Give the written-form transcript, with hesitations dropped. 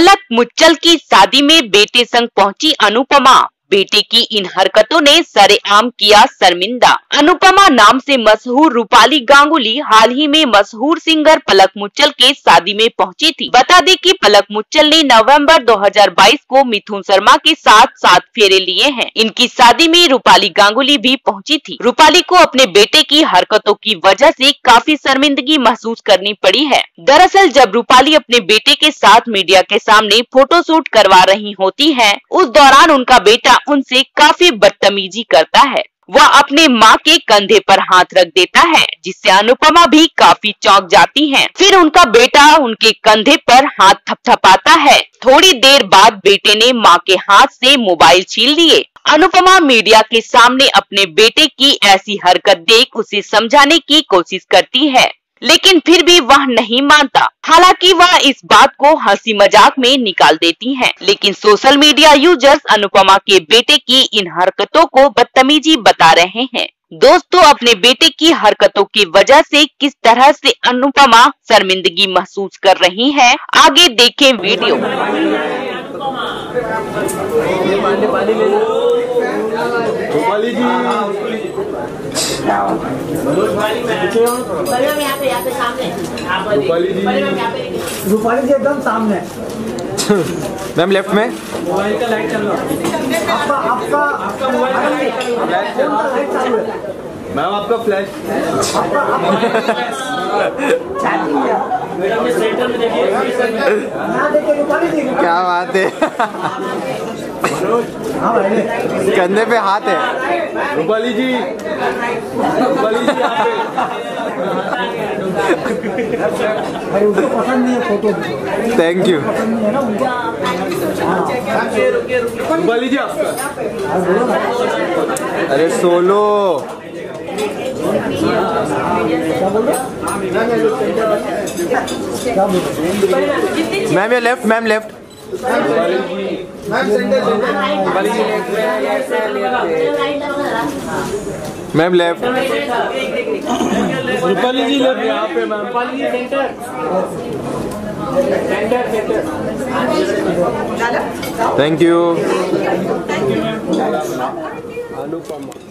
पलक मुच्छल की शादी में बेटे संग पहुंची अनुपमा। बेटे की इन हरकतों ने सरेआम किया शर्मिंदा। अनुपमा नाम से मशहूर रूपाली गांगुली हाल ही में मशहूर सिंगर पलक मुच्छल के शादी में पहुंची थी। बता दें कि पलक मुच्छल ने नवंबर 2022 को मिथुन शर्मा के साथ 7 फेरे लिए हैं। इनकी शादी में रूपाली गांगुली भी पहुंची थी। रूपाली को अपने बेटे की हरकतों की वजह से काफी शर्मिंदगी महसूस करनी पड़ी है। दरअसल जब रूपाली अपने बेटे के साथ मीडिया के सामने फोटोशूट करवा रही होती है, उस दौरान उनका बेटा उनसे काफी बदतमीजी करता है। वह अपने मां के कंधे पर हाथ रख देता है, जिससे अनुपमा भी काफी चौंक जाती हैं। फिर उनका बेटा उनके कंधे पर हाथ थपथपाता है। थोड़ी देर बाद बेटे ने मां के हाथ से मोबाइल छीन लिए। अनुपमा मीडिया के सामने अपने बेटे की ऐसी हरकत देख उसे समझाने की कोशिश करती है, लेकिन फिर भी वह नहीं मानता। हालांकि वह इस बात को हंसी मजाक में निकाल देती हैं। लेकिन सोशल मीडिया यूजर्स अनुपमा के बेटे की इन हरकतों को बदतमीजी बता रहे हैं। दोस्तों, अपने बेटे की हरकतों की वजह से किस तरह से अनुपमा शर्मिंदगी महसूस कर रही हैं, आगे देखें वीडियो। रूपाली जी एकदम सामने मैम, लेफ्ट में मोबाइल का लाइट चल रहा। आपका मोबाइल मैम, आपका फ्लैश क्या बात है, कंधे पे हाथ है। रूपाली जी, उनको पसंद नहीं है photo. Thank you. Rupali ji आपका, अरे सोलो मैम, ये left ma'am, left ma'am, left Rupali ji left, यहाँ पे ma'am centre. Thank you Anupama.